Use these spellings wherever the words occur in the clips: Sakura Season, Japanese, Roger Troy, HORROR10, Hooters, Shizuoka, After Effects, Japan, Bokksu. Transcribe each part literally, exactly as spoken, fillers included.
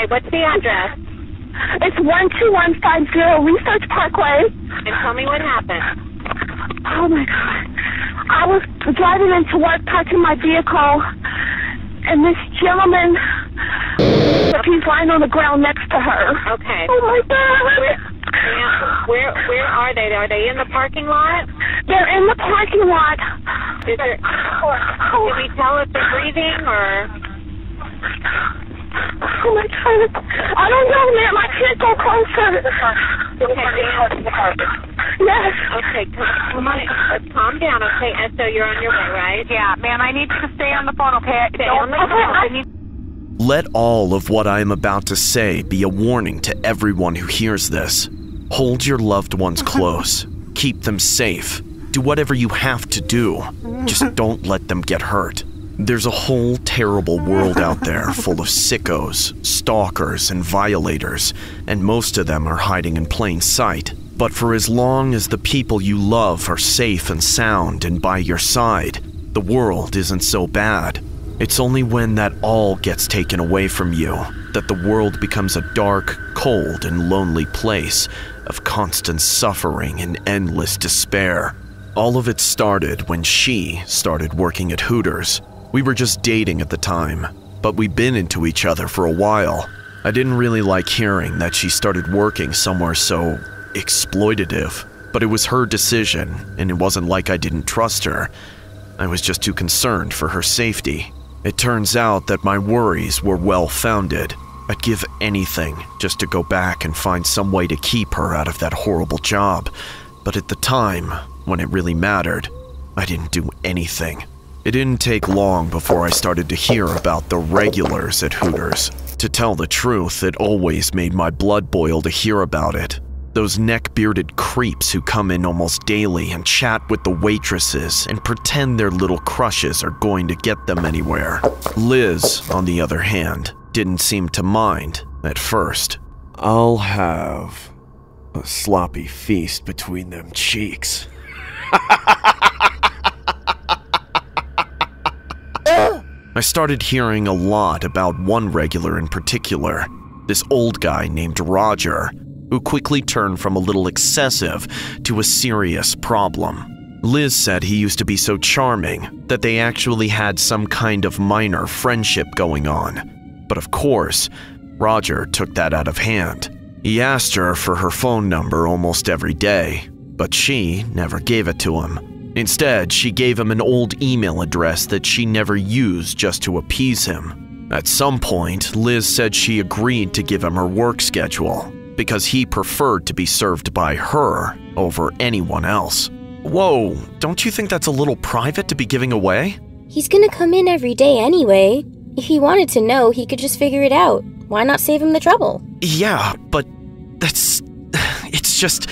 Hi, what's the address? It's one two one five zero Research Parkway. And tell me what happened. Oh, my God. I was driving into work, parking my vehicle, and this gentleman, he's lying on the ground next to her. Okay. Oh, my God. Now, where where are they? Are they in the parking lot? They're in the parking lot. Did, there, did we tell if they're breathing or? Oh my God! I don't know, ma'am. I can't go closer. Okay. Yes. Okay. Come on. Calm down. Okay, Esso, you're on your way, right? Yeah, ma'am. I need you to stay on the phone. Okay. Stay on the phone. Okay. Let all of what I am about to say be a warning to everyone who hears this. Hold your loved ones close. Keep them safe. Do whatever you have to do. Just don't let them get hurt. There's a whole terrible world out there full of sickos, stalkers, and violators, and most of them are hiding in plain sight. But for as long as the people you love are safe and sound and by your side, the world isn't so bad. It's only when that all gets taken away from you that the world becomes a dark, cold, and lonely place of constant suffering and endless despair. All of it started when she started working at Hooters. We were just dating at the time, but we'd been into each other for a while. I didn't really like hearing that she started working somewhere so exploitative, but it was her decision, and it wasn't like I didn't trust her. I was just too concerned for her safety. It turns out that my worries were well-founded. I'd give anything just to go back and find some way to keep her out of that horrible job. But at the time, when it really mattered, I didn't do anything. It didn't take long before I started to hear about the regulars at Hooters. To tell the truth, it always made my blood boil to hear about it. Those neck-bearded creeps who come in almost daily and chat with the waitresses and pretend their little crushes are going to get them anywhere. Liz, on the other hand, didn't seem to mind at first. I'll have a sloppy feast between them cheeks. I started hearing a lot about one regular in particular, this old guy named Roger, who quickly turned from a little excessive to a serious problem. Liz said he used to be so charming that they actually had some kind of minor friendship going on. But of course, Roger took that out of hand. He asked her for her phone number almost every day, but she never gave it to him. Instead, she gave him an old email address that she never used just to appease him. At some point, Liz said she agreed to give him her work schedule, because he preferred to be served by her over anyone else. Whoa, don't you think that's a little private to be giving away? He's gonna come in every day anyway. If he wanted to know, he could just figure it out. Why not save him the trouble? Yeah, but that's... it's just...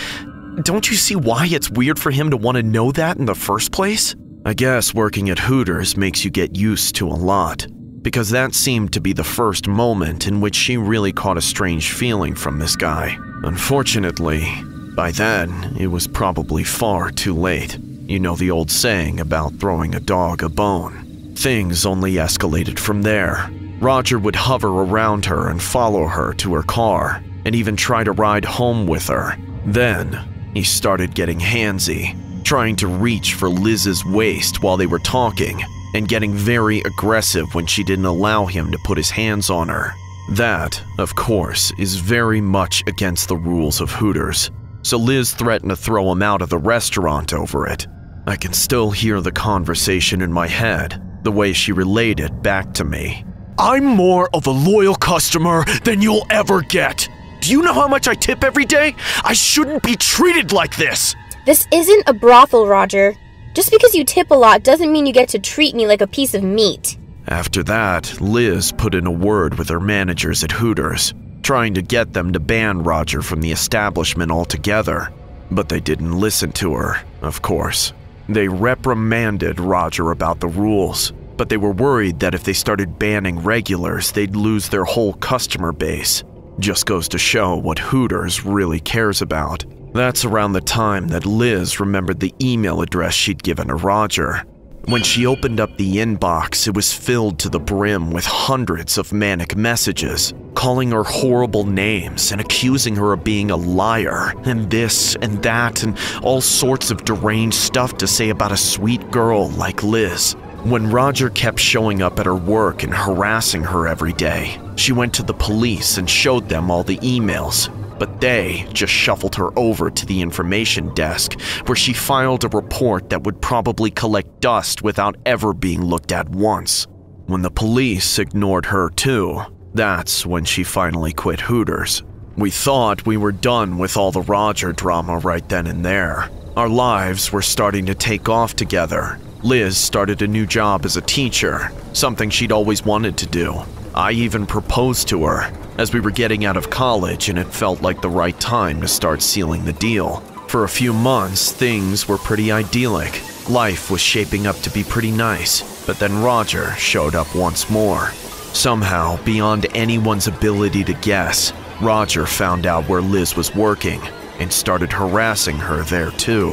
don't you see why it's weird for him to want to know that in the first place? I guess working at Hooters makes you get used to a lot, because that seemed to be the first moment in which she really caught a strange feeling from this guy. Unfortunately, by then, it was probably far too late. You know the old saying about throwing a dog a bone. Things only escalated from there. Roger would hover around her and follow her to her car, and even try to ride home with her. Then, he started getting handsy, trying to reach for Liz's waist while they were talking, and getting very aggressive when she didn't allow him to put his hands on her. That, of course, is very much against the rules of Hooters, so Liz threatened to throw him out of the restaurant over it. I can still hear the conversation in my head, the way she relayed it back to me. I'm more of a loyal customer than you'll ever get. Do you know how much I tip every day? I shouldn't be treated like this. This isn't a brothel, Roger. Just because you tip a lot doesn't mean you get to treat me like a piece of meat. After that, Liz put in a word with her managers at Hooters, trying to get them to ban Roger from the establishment altogether. But they didn't listen to her, of course. They reprimanded Roger about the rules, but they were worried that if they started banning regulars, they'd lose their whole customer base. Just goes to show what Hooters really cares about. That's around the time that Liz remembered the email address she'd given to Roger. When she opened up the inbox, it was filled to the brim with hundreds of manic messages, calling her horrible names and accusing her of being a liar, and this and that, and all sorts of deranged stuff to say about a sweet girl like Liz. When Roger kept showing up at her work and harassing her every day, she went to the police and showed them all the emails. But they just shuffled her over to the information desk, where she filed a report that would probably collect dust without ever being looked at once. When the police ignored her too, that's when she finally quit Hooters. We thought we were done with all the Roger drama right then and there. Our lives were starting to take off together. Liz started a new job as a teacher, something she'd always wanted to do. I even proposed to her, as we were getting out of college and it felt like the right time to start sealing the deal. For a few months, things were pretty idyllic. Life was shaping up to be pretty nice, but then Roger showed up once more. Somehow, beyond anyone's ability to guess, Roger found out where Liz was working and started harassing her there too.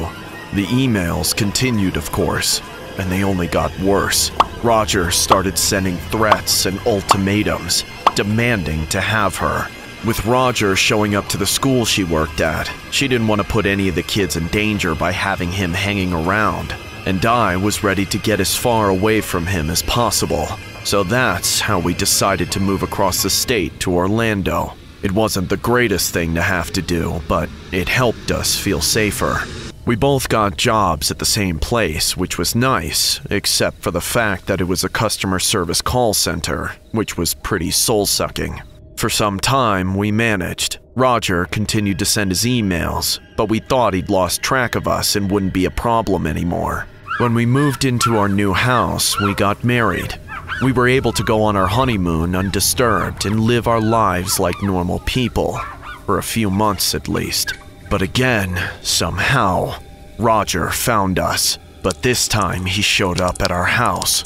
The emails continued, of course, and they only got worse. Roger started sending threats and ultimatums, demanding to have her. With Roger showing up to the school she worked at, she didn't want to put any of the kids in danger by having him hanging around, and I was ready to get as far away from him as possible. So that's how we decided to move across the state to Orlando. It wasn't the greatest thing to have to do, but it helped us feel safer. We both got jobs at the same place, which was nice, except for the fact that it was a customer service call center, which was pretty soul-sucking. For some time, we managed. Roger continued to send his emails, but we thought he'd lost track of us and wouldn't be a problem anymore. When we moved into our new house, we got married. We were able to go on our honeymoon undisturbed and live our lives like normal people, for a few months at least. But again, somehow, Roger found us, but this time he showed up at our house.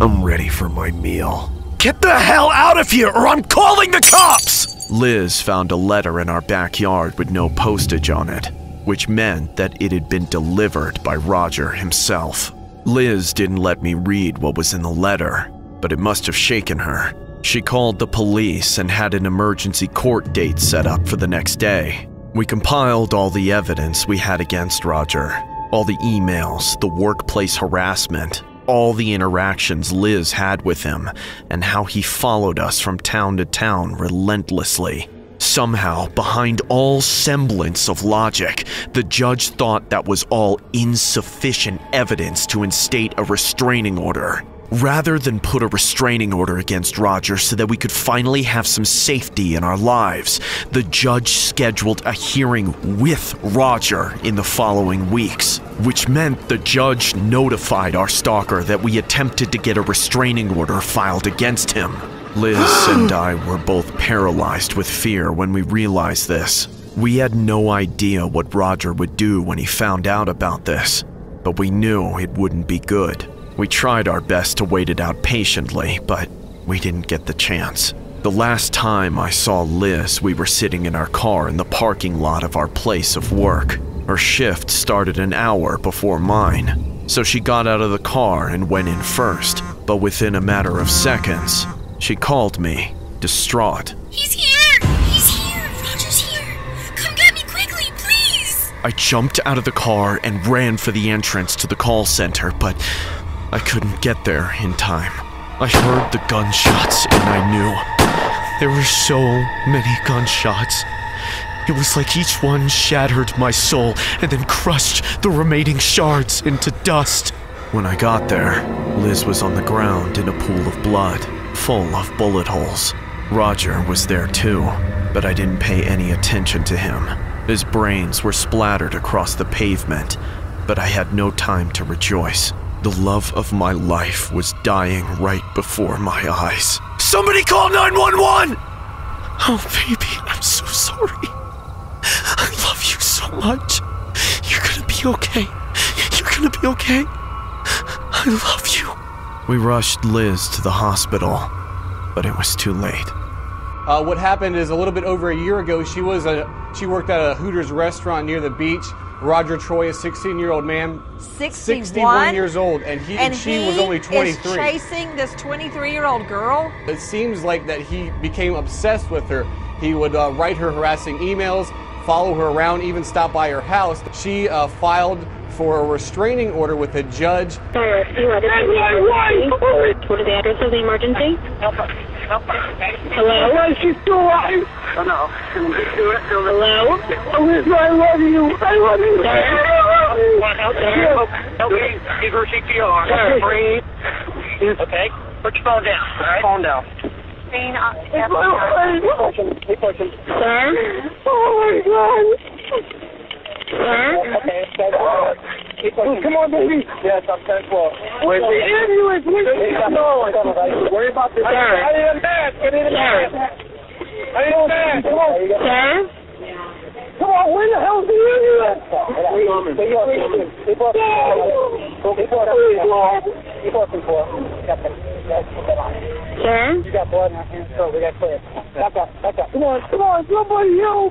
I'm ready for my meal. Get the hell out of here or I'm calling the cops! Liz found a letter in our backyard with no postage on it, which meant that it had been delivered by Roger himself. Liz didn't let me read what was in the letter, but it must have shaken her. She called the police and had an emergency court date set up for the next day. We compiled all the evidence we had against Roger, all the emails, the workplace harassment, all the interactions Liz had with him, and how he followed us from town to town relentlessly. Somehow, behind all semblance of logic, the judge thought that was all insufficient evidence to instate a restraining order. Rather than put a restraining order against Roger so that we could finally have some safety in our lives, the judge scheduled a hearing with Roger in the following weeks, which meant the judge notified our stalker that we attempted to get a restraining order filed against him. Liz and I were both paralyzed with fear when we realized this. We had no idea what Roger would do when he found out about this, but we knew it wouldn't be good. We tried our best to wait it out patiently, but we didn't get the chance. The last time I saw Liz, we were sitting in our car in the parking lot of our place of work. Her shift started an hour before mine, so she got out of the car and went in first. But within a matter of seconds, she called me, distraught. He's here! He's here! Roger's here! Come get me quickly, please! I jumped out of the car and ran for the entrance to the call center, but I couldn't get there in time. I heard the gunshots and I knew. There were so many gunshots. It was like each one shattered my soul and then crushed the remaining shards into dust. When I got there, Liz was on the ground in a pool of blood, full of bullet holes. Roger was there too, but I didn't pay any attention to him. His brains were splattered across the pavement, but I had no time to rejoice. The love of my life was dying right before my eyes. Somebody call nine one one! Oh, baby, I'm so sorry. I love you so much. You're gonna be okay. You're gonna be okay. I love you. We rushed Liz to the hospital, but it was too late. Uh, what happened is a little bit over a year ago, she was a, she worked at a Hooters restaurant near the beach. Roger Troy, a sixteen-year-old man, sixty-one years old, and he and, and she he was only twenty-three. Is chasing this twenty-three-year-old girl. It seems like that he became obsessed with her. He would uh, write her harassing emails, follow her around, even stop by her house. She uh, filed for a restraining order with a judge. Sir, you are the What is the address of the emergency? Hello? Hello, she's still alive. Oh, no. Hello? Elizabeth, I love you. I love you. Help me. Give her C P R. Breathe. Okay. Put your phone down. All right? Phone down. Keep pushing. Sir? Oh, my God. Sir? Okay, keep pushing. Come on, baby. Yes, I'm ten twelve. Where's the ambulance? Where's the ambulance? Worry about this. Sir? I need a mask. I need a mask. I need a mask. Come on. Sir? Come on, where the hell is the ambulance? Keep pushing. Keep pushing. Keep pushing. Keep pushing for us. Sir? You got blood in our hands, so we got to clear. Back up, back up. Come on, come on, somebody help!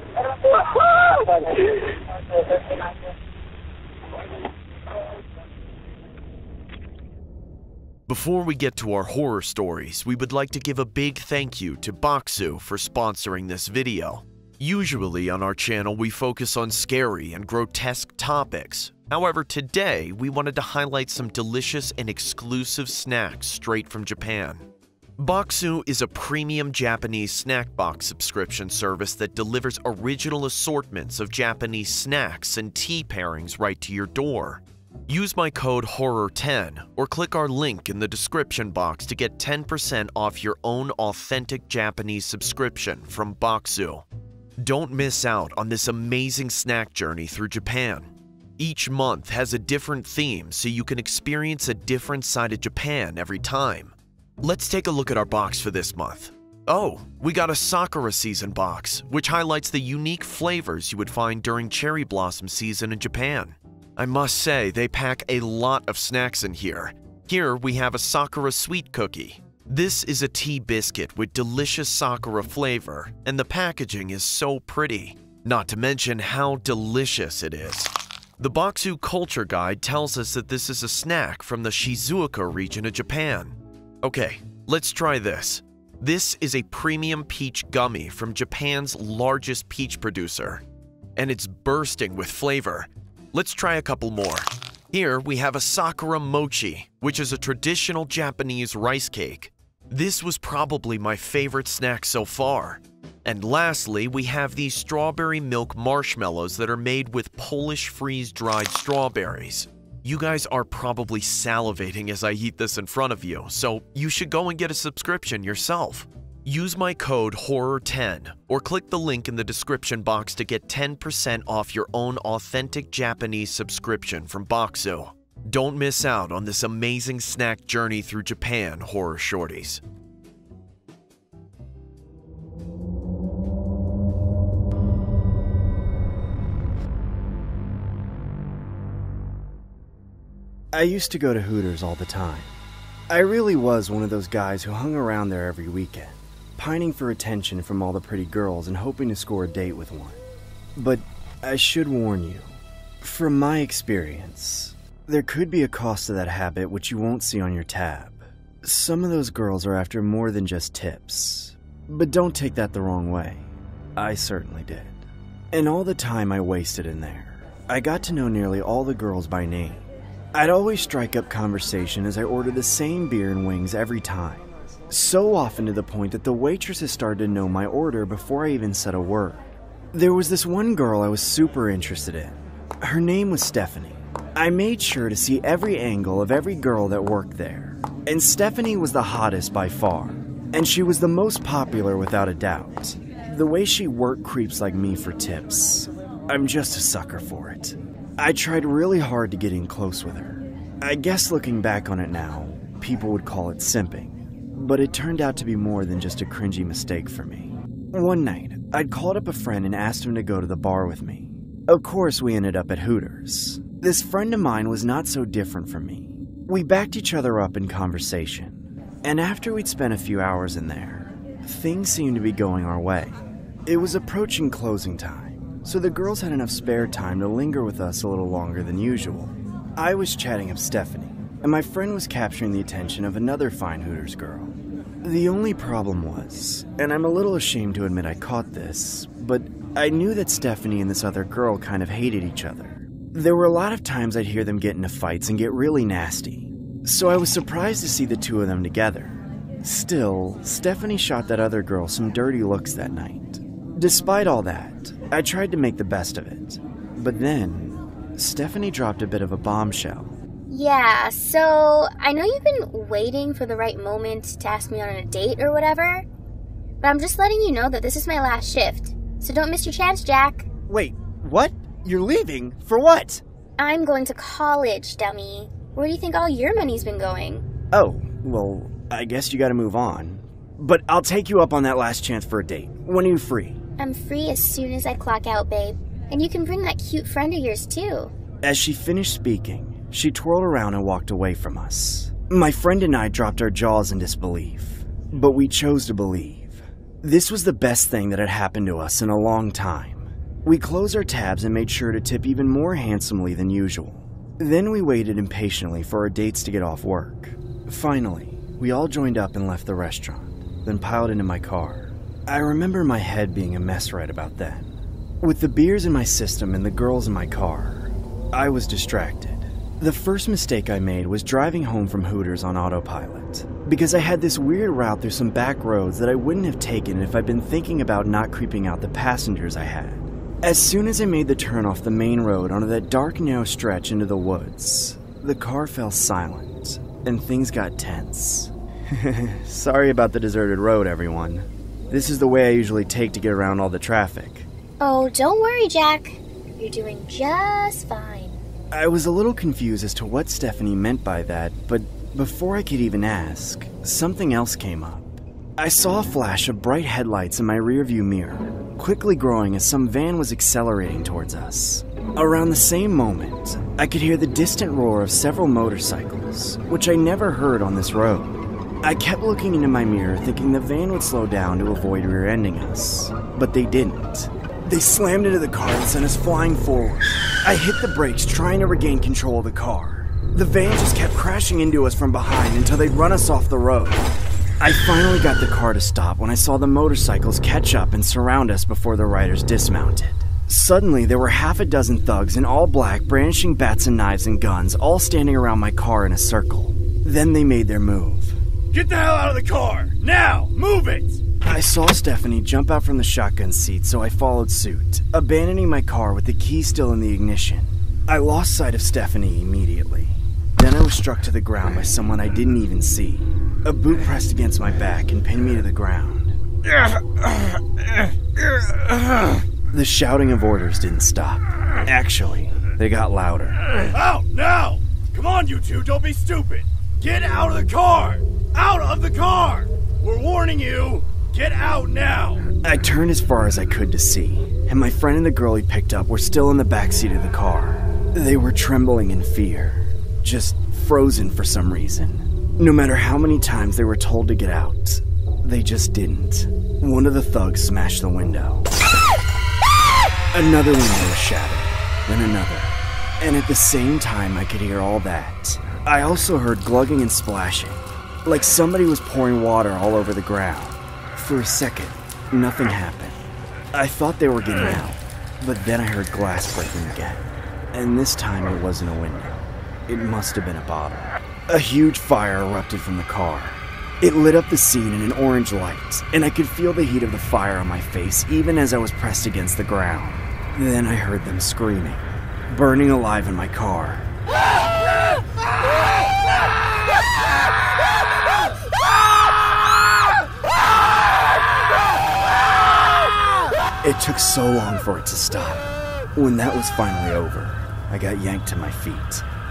Before we get to our horror stories, we would like to give a big thank you to Bokksu for sponsoring this video. Usually on our channel, we focus on scary and grotesque topics. However, today, we wanted to highlight some delicious and exclusive snacks straight from Japan. Bokksu is a premium Japanese snack box subscription service that delivers original assortments of Japanese snacks and tea pairings right to your door. Use my code horror ten or click our link in the description box to get ten percent off your own authentic Japanese subscription from Bokksu. Don't miss out on this amazing snack journey through Japan. Each month has a different theme, so you can experience a different side of Japan every time. Let's take a look at our box for this month. Oh, we got a Sakura Season box, which highlights the unique flavors you would find during cherry blossom season in Japan. I must say, they pack a lot of snacks in here. Here we have a Sakura Sweet Cookie. This is a tea biscuit with delicious Sakura flavor, and the packaging is so pretty. Not to mention how delicious it is. The Bokksu Culture Guide tells us that this is a snack from the Shizuoka region of Japan. Okay, let's try this. This is a premium peach gummy from Japan's largest peach producer, and it's bursting with flavor. Let's try a couple more. Here we have a Sakura Mochi, which is a traditional Japanese rice cake. This was probably my favorite snack so far. And lastly, we have these strawberry milk marshmallows that are made with Polish freeze-dried strawberries. You guys are probably salivating as I eat this in front of you, so you should go and get a subscription yourself. Use my code horror ten or click the link in the description box to get ten percent off your own authentic Japanese subscription from Bokksu. Don't miss out on this amazing snack journey through Japan, horror shorties. I used to go to Hooters all the time. I really was one of those guys who hung around there every weekend, pining for attention from all the pretty girls and hoping to score a date with one. But I should warn you, from my experience, there could be a cost to that habit which you won't see on your tab. Some of those girls are after more than just tips, but don't take that the wrong way. I certainly did. And all the time I wasted in there, I got to know nearly all the girls by name. I'd always strike up conversation as I ordered the same beer and wings every time, so often to the point that the waitresses started to know my order before I even said a word. There was this one girl I was super interested in. Her name was Stephanie. I made sure to see every angle of every girl that worked there, and Stephanie was the hottest by far, and she was the most popular without a doubt. The way she worked creeps like me for tips. I'm just a sucker for it. I tried really hard to get in close with her. I guess looking back on it now, people would call it simping, but it turned out to be more than just a cringy mistake for me. One night, I'd called up a friend and asked him to go to the bar with me. Of course, we ended up at Hooters. This friend of mine was not so different from me. We backed each other up in conversation, and after we'd spent a few hours in there, things seemed to be going our way. It was approaching closing time, so the girls had enough spare time to linger with us a little longer than usual. I was chatting up Stephanie, and my friend was capturing the attention of another fine Hooters girl. The only problem was, and I'm a little ashamed to admit I caught this, but I knew that Stephanie and this other girl kind of hated each other. There were a lot of times I'd hear them get into fights and get really nasty, so I was surprised to see the two of them together. Still, Stephanie shot that other girl some dirty looks that night. Despite all that, I tried to make the best of it. But then, Stephanie dropped a bit of a bombshell. Yeah, so I know you've been waiting for the right moment to ask me on a date or whatever, but I'm just letting you know that this is my last shift, so don't miss your chance, Jack. Wait, what? You're leaving? For what? I'm going to college, dummy. Where do you think all your money's been going? Oh, well, I guess you gotta move on. But I'll take you up on that last chance for a date. When are you free? I'm free as soon as I clock out, babe. And you can bring that cute friend of yours, too. As she finished speaking, she twirled around and walked away from us. My friend and I dropped our jaws in disbelief, but we chose to believe. This was the best thing that had happened to us in a long time. We closed our tabs and made sure to tip even more handsomely than usual. Then we waited impatiently for our dates to get off work. Finally, we all joined up and left the restaurant, then piled into my car. I remember my head being a mess right about then. With the beers in my system and the girls in my car, I was distracted. The first mistake I made was driving home from Hooters on autopilot, because I had this weird route through some back roads that I wouldn't have taken if I'd been thinking about not creeping out the passengers I had. As soon as I made the turn off the main road onto that dark, narrow stretch into the woods, the car fell silent, and things got tense. Sorry about the deserted road, everyone. This is the way I usually take to get around all the traffic. Oh, don't worry, Jack. You're doing just fine. I was a little confused as to what Stephanie meant by that, but before I could even ask, something else came up. I saw a flash of bright headlights in my rearview mirror, quickly growing as some van was accelerating towards us. Around the same moment, I could hear the distant roar of several motorcycles, which I never heard on this road. I kept looking into my mirror thinking the van would slow down to avoid rear-ending us, but they didn't. They slammed into the car and sent us flying forward. I hit the brakes, trying to regain control of the car. The van just kept crashing into us from behind until they'd run us off the road. I finally got the car to stop when I saw the motorcycles catch up and surround us before the riders dismounted. Suddenly, there were half a dozen thugs in all black, brandishing bats and knives and guns, all standing around my car in a circle. Then they made their move. Get the hell out of the car! Now! Move it! I saw Stephanie jump out from the shotgun seat, so I followed suit, abandoning my car with the key still in the ignition. I lost sight of Stephanie immediately. Then I was struck to the ground by someone I didn't even see. A boot pressed against my back and pinned me to the ground. The shouting of orders didn't stop. Actually, they got louder. Out now! Come on, you two, don't be stupid! Get out of the car! Out of the car! We're warning you! Get out now! I turned as far as I could to see, and my friend and the girl he picked up were still in the backseat of the car. They were trembling in fear, just frozen for some reason. No matter how many times they were told to get out, they just didn't. One of the thugs smashed the window. Another window was shattered, then another. And at the same time I could hear all that, I also heard glugging and splashing, like somebody was pouring water all over the ground. For a second, nothing happened. I thought they were getting out, but then I heard glass breaking again. And this time it wasn't a window. It must have been a bottle. A huge fire erupted from the car. It lit up the scene in an orange light, and I could feel the heat of the fire on my face even as I was pressed against the ground. Then I heard them screaming, burning alive in my car. It took so long for it to stop. When that was finally over, I got yanked to my feet.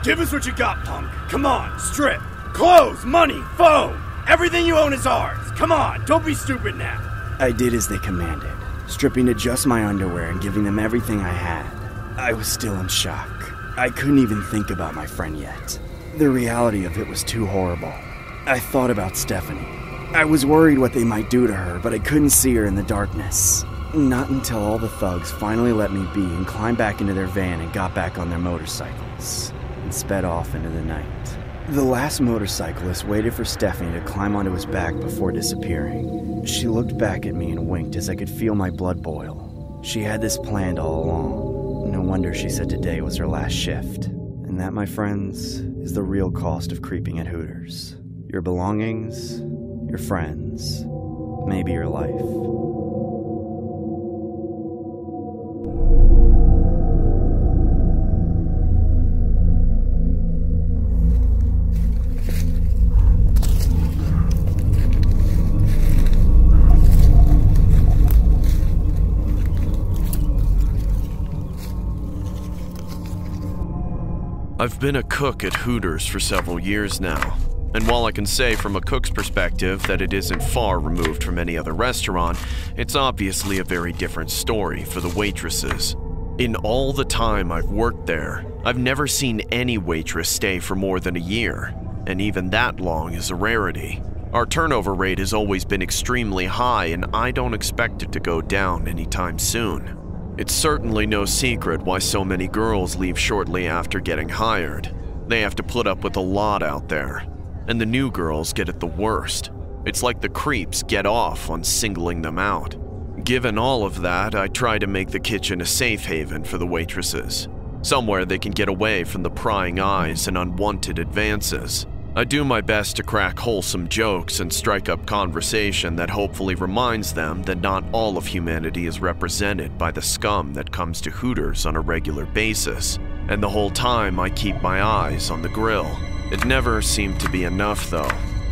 Give us what you got, punk. Come on, strip. Clothes, money, phone. Everything you own is ours. Come on, don't be stupid now. I did as they commanded, stripping to just my underwear and giving them everything I had. I was still in shock. I couldn't even think about my friend yet. The reality of it was too horrible. I thought about Stephanie. I was worried what they might do to her, but I couldn't see her in the darkness. Not until all the thugs finally let me be and climbed back into their van and got back on their motorcycles and sped off into the night. The last motorcyclist waited for Stephanie to climb onto his back before disappearing. She looked back at me and winked as I could feel my blood boil. She had this planned all along. No wonder she said today was her last shift. And that, my friends, is the real cost of creeping at Hooters. Your belongings, your friends, maybe your life. I've been a cook at Hooters for several years now, and while I can say from a cook's perspective that it isn't far removed from any other restaurant, it's obviously a very different story for the waitresses. In all the time I've worked there, I've never seen any waitress stay for more than a year, and even that long is a rarity. Our turnover rate has always been extremely high, and I don't expect it to go down anytime soon. It's certainly no secret why so many girls leave shortly after getting hired. They have to put up with a lot out there, and the new girls get it the worst. It's like the creeps get off on singling them out. Given all of that, I try to make the kitchen a safe haven for the waitresses, somewhere they can get away from the prying eyes and unwanted advances. I do my best to crack wholesome jokes and strike up conversation that hopefully reminds them that not all of humanity is represented by the scum that comes to Hooters on a regular basis. And the whole time I keep my eyes on the grill. It never seemed to be enough though.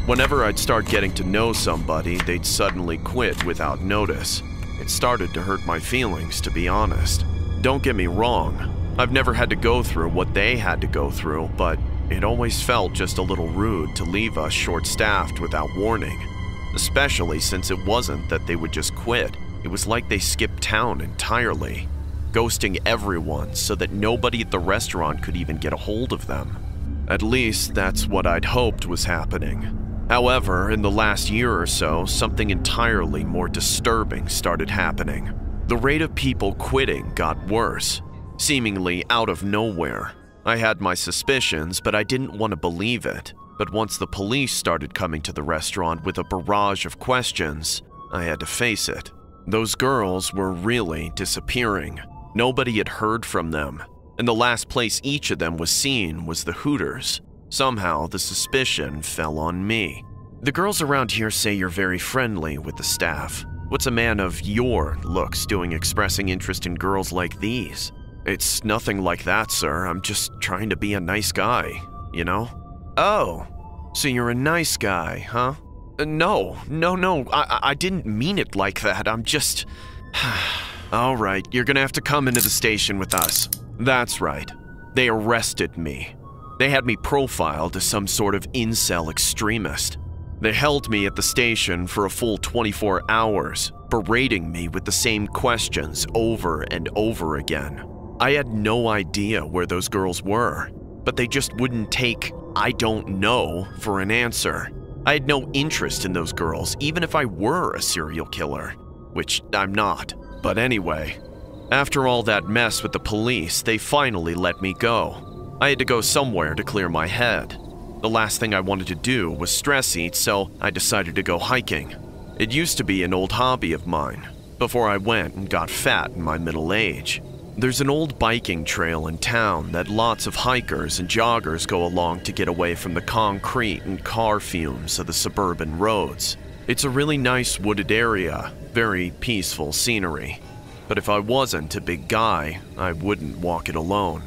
Whenever I'd start getting to know somebody, they'd suddenly quit without notice. It started to hurt my feelings, to be honest. Don't get me wrong, I've never had to go through what they had to go through, but it always felt just a little rude to leave us short-staffed without warning, especially since it wasn't that they would just quit. It was like they skipped town entirely, ghosting everyone so that nobody at the restaurant could even get a hold of them. At least that's what I'd hoped was happening. However, in the last year or so, something entirely more disturbing started happening. The rate of people quitting got worse, seemingly out of nowhere. I had my suspicions, but I didn't want to believe it. But once the police started coming to the restaurant with a barrage of questions, I had to face it. Those girls were really disappearing. Nobody had heard from them, and the last place each of them was seen was the Hooters. Somehow, the suspicion fell on me. The girls around here say you're very friendly with the staff. What's a man of your looks doing expressing interest in girls like these? It's nothing like that, sir. I'm just trying to be a nice guy, you know? Oh, so you're a nice guy, huh? Uh, no, no, no, I, I didn't mean it like that. I'm just... All right, you're gonna have to come into the station with us. That's right. They arrested me. They had me profiled as some sort of incel extremist. They held me at the station for a full twenty-four hours, berating me with the same questions over and over again. I had no idea where those girls were, but they just wouldn't take "I don't know" for an answer. I had no interest in those girls, even if I were a serial killer, which I'm not. But anyway, after all that mess with the police, they finally let me go. I had to go somewhere to clear my head. The last thing I wanted to do was stress eat, so I decided to go hiking. It used to be an old hobby of mine, before I went and got fat in my middle age. There's an old biking trail in town that lots of hikers and joggers go along to get away from the concrete and car fumes of the suburban roads. It's a really nice wooded area, very peaceful scenery. But if I wasn't a big guy, I wouldn't walk it alone.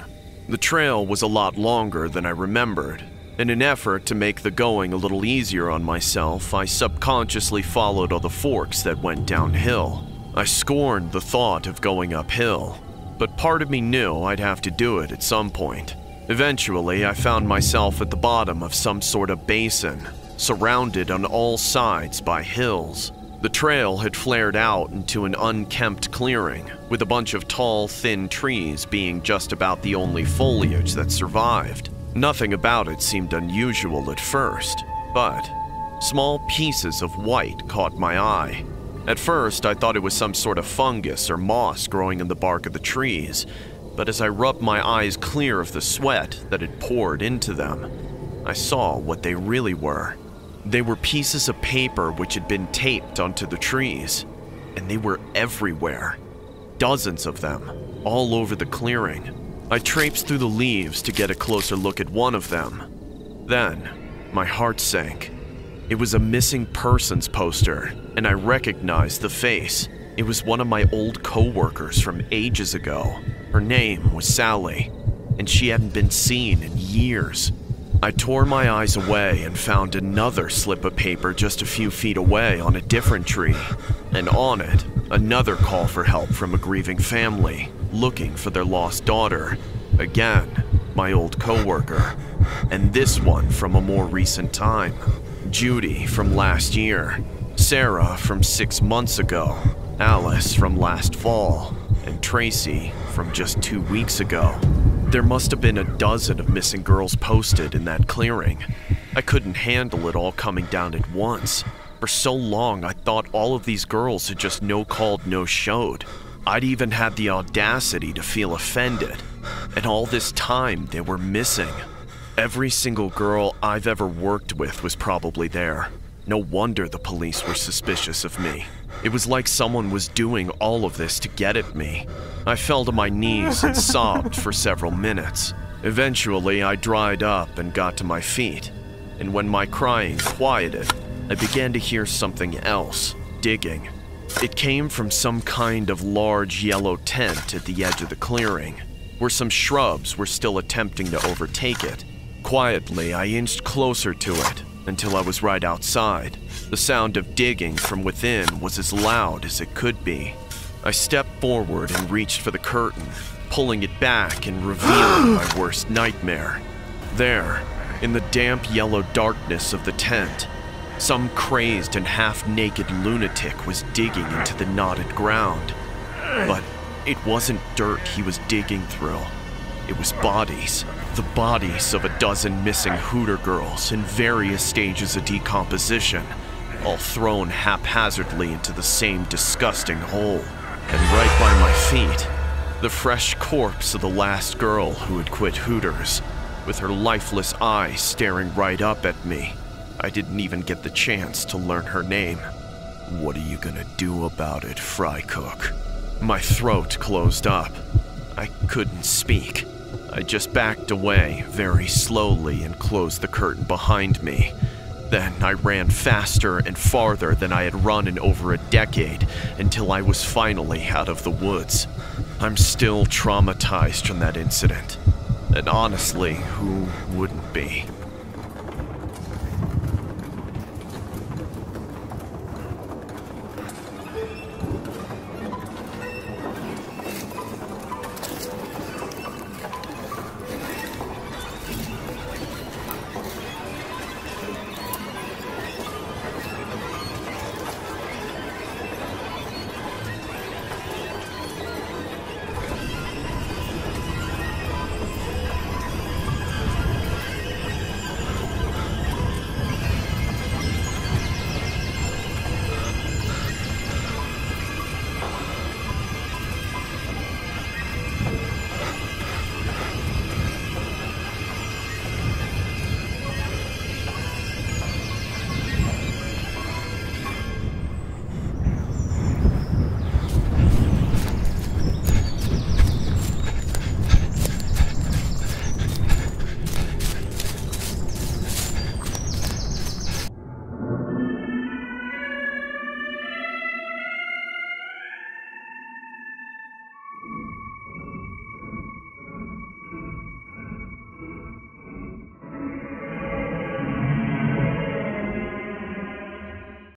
The trail was a lot longer than I remembered. In an effort to make the going a little easier on myself, I subconsciously followed all the forks that went downhill. I scorned the thought of going uphill, but part of me knew I'd have to do it at some point. Eventually, I found myself at the bottom of some sort of basin, surrounded on all sides by hills. The trail had flared out into an unkempt clearing, with a bunch of tall, thin trees being just about the only foliage that survived. Nothing about it seemed unusual at first, but small pieces of white caught my eye. At first, I thought it was some sort of fungus or moss growing in the bark of the trees, but as I rubbed my eyes clear of the sweat that had poured into them, I saw what they really were. They were pieces of paper which had been taped onto the trees, and they were everywhere. Dozens of them, all over the clearing. I traipsed through the leaves to get a closer look at one of them. Then, my heart sank. It was a missing persons poster, and I recognized the face. It was one of my old co-workers from ages ago. Her name was Sally, and she hadn't been seen in years. I tore my eyes away and found another slip of paper just a few feet away on a different tree, and on it, another call for help from a grieving family looking for their lost daughter. Again, my old coworker, and this one from a more recent time. Judy from last year, Sarah from six months ago, Alice from last fall, and Tracy from just two weeks ago. There must have been a dozen of missing girls posted in that clearing. I couldn't handle it all coming down at once. For so long, I thought all of these girls had just no called, no showed. I'd even had the audacity to feel offended. And all this time, they were missing. Every single girl I've ever worked with was probably there. No wonder the police were suspicious of me. It was like someone was doing all of this to get at me. I fell to my knees and sobbed for several minutes. Eventually, I dried up and got to my feet. And when my crying quieted, I began to hear something else, digging. It came from some kind of large yellow tent at the edge of the clearing, where some shrubs were still attempting to overtake it. Quietly, I inched closer to it until I was right outside. The sound of digging from within was as loud as it could be. I stepped forward and reached for the curtain, pulling it back and revealing my worst nightmare. There, in the damp yellow darkness of the tent, some crazed and half-naked lunatic was digging into the knotted ground. But it wasn't dirt he was digging through. It was bodies. The bodies of a dozen missing Hooter girls in various stages of decomposition, all thrown haphazardly into the same disgusting hole. And right by my feet, the fresh corpse of the last girl who had quit Hooters, with her lifeless eyes staring right up at me. I didn't even get the chance to learn her name. What are you gonna do about it, Fry Cook? My throat closed up. I couldn't speak. I just backed away very slowly and closed the curtain behind me. Then I ran faster and farther than I had run in over a decade until I was finally out of the woods. I'm still traumatized from that incident. And honestly, who wouldn't be?